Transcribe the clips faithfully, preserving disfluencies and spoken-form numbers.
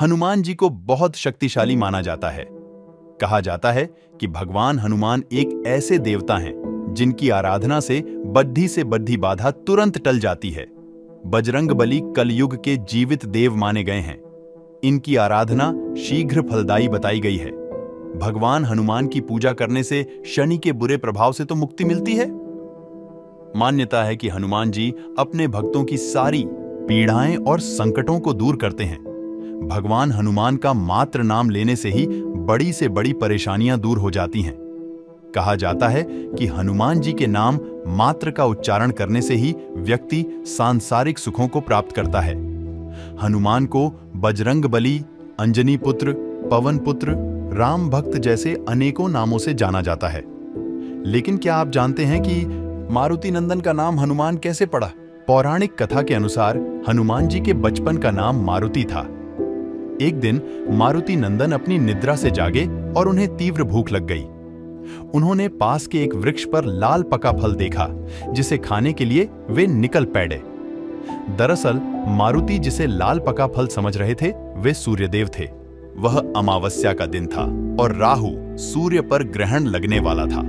हनुमान जी को बहुत शक्तिशाली माना जाता है। कहा जाता है कि भगवान हनुमान एक ऐसे देवता हैं जिनकी आराधना से बद्धी से बद्धी बाधा तुरंत टल जाती है। बजरंगबली कलयुग के जीवित देव माने गए हैं। इनकी आराधना शीघ्र फलदायी बताई गई है। भगवान हनुमान की पूजा करने से शनि के बुरे प्रभाव से तो मुक्ति मिलती है। मान्यता है कि हनुमान जी अपने भक्तों की सारी पीड़ाएं और संकटों को दूर करते हैं। भगवान हनुमान का मात्र नाम लेने से ही बड़ी से बड़ी परेशानियां दूर हो जाती हैं। कहा जाता है कि हनुमान जी के नाम मात्र का उच्चारण करने से ही व्यक्ति सांसारिक सुखों को प्राप्त करता है। हनुमान को बजरंगबली, अंजनी पुत्र, पवन पुत्र, राम भक्त जैसे अनेकों नामों से जाना जाता है। लेकिन क्या आप जानते हैं कि मारुति नंदन का नाम हनुमान कैसे पड़ा? पौराणिक कथा के अनुसार हनुमान जी के बचपन का नाम मारुति था। एक दिन मारुति नंदन अपनी निद्रा से जागे और उन्हें तीव्र भूख लग गई। उन्होंने पास के एक वृक्ष पर लाल पका फल देखा, जिसे खाने के लिए वे निकल पड़े। दरअसल मारुति जिसे लाल पका फल समझ रहे थे, वे सूर्यदेव थे। वह अमावस्या का दिन था और राहु सूर्य पर ग्रहण लगने वाला था,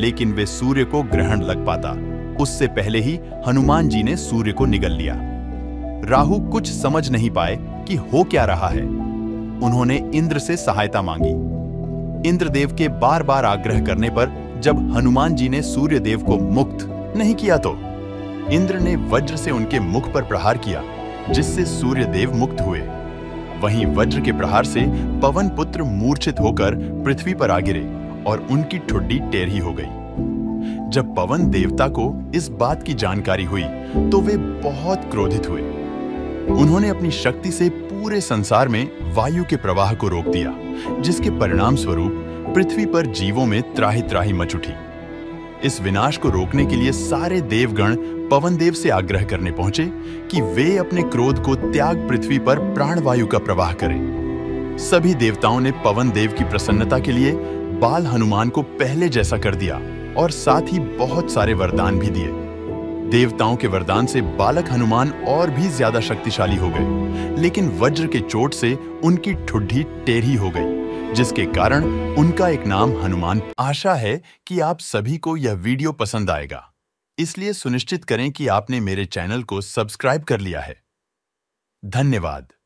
लेकिन वे सूर्य को ग्रहण लग पाता उससे पहले ही हनुमान जी ने सूर्य को निगल लिया। राहु कुछ समझ नहीं पाए कि हो क्या रहा है। उन्होंने इंद्र से सहायता मांगी। इंद्रदेव के बार बार आग्रह करने पर जब हनुमान जी ने सूर्यदेव को मुक्त नहीं किया तो इंद्र ने वज्र से उनके मुख पर प्रहार किया, जिससे सूर्यदेव मुक्त हुए। वहीं वज्र के प्रहार से पवन पुत्र मूर्छित होकर पृथ्वी पर आ गिरे और उनकी ठुड्डी टेढ़ी हो गई। जब पवन देवता को इस बात की जानकारी हुई तो वे बहुत क्रोधित हुए। उन्होंने अपनी शक्ति से पूरे संसार में वायु के प्रवाह को रोक दिया, जिसके परिणाम स्वरूप पृथ्वी पर जीवों में त्राही त्राही मच उठी। इस विनाश को रोकने के लिए सारे देवगण पवन देव से आग्रह करने पहुंचे कि वे अपने क्रोध को त्याग पृथ्वी पर प्राणवायु का प्रवाह करें। सभी देवताओं ने पवन देव की प्रसन्नता के लिए बाल हनुमान को पहले जैसा कर दिया और साथ ही बहुत सारे वरदान भी दिए। देवताओं के वरदान से बालक हनुमान और भी ज्यादा शक्तिशाली हो गए, लेकिन वज्र के चोट से उनकी ठुड्डी टेढ़ी हो गई, जिसके कारण उनका एक नाम हनुमान। आशा है कि आप सभी को यह वीडियो पसंद आएगा, इसलिए सुनिश्चित करें कि आपने मेरे चैनल को सब्सक्राइब कर लिया है। धन्यवाद।